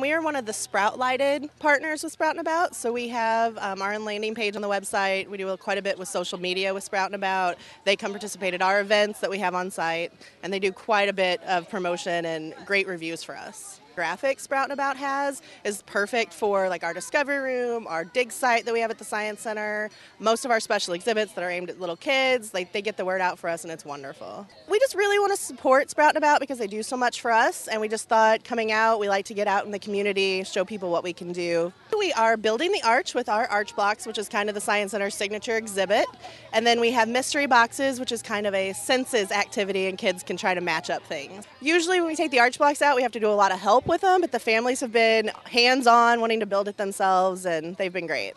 We are one of the Sprout-lighted partners with Sprout & About, so we have our own landing page on the website. We do quite a bit with social media with Sprout & About. They come participate at our events that we have on site, and they do quite a bit of promotion and great reviews for us. Graphics Sprout & About has is perfect for like our discovery room, our dig site that we have at the Science Center, most of our special exhibits that are aimed at little kids. Like, they get the word out for us, and it's wonderful. We just really want to support Sprout & About because they do so much for us, and we just thought coming out, we like to get out in the community, show people what we can do. We are building the arch with our arch blocks, which is kind of the Science Center's signature exhibit, and then we have mystery boxes, which is kind of a senses activity, and kids can try to match up things. Usually when we take the arch blocks out, we have to do a lot of help with them, but the families have been hands-on wanting to build it themselves, and they've been great.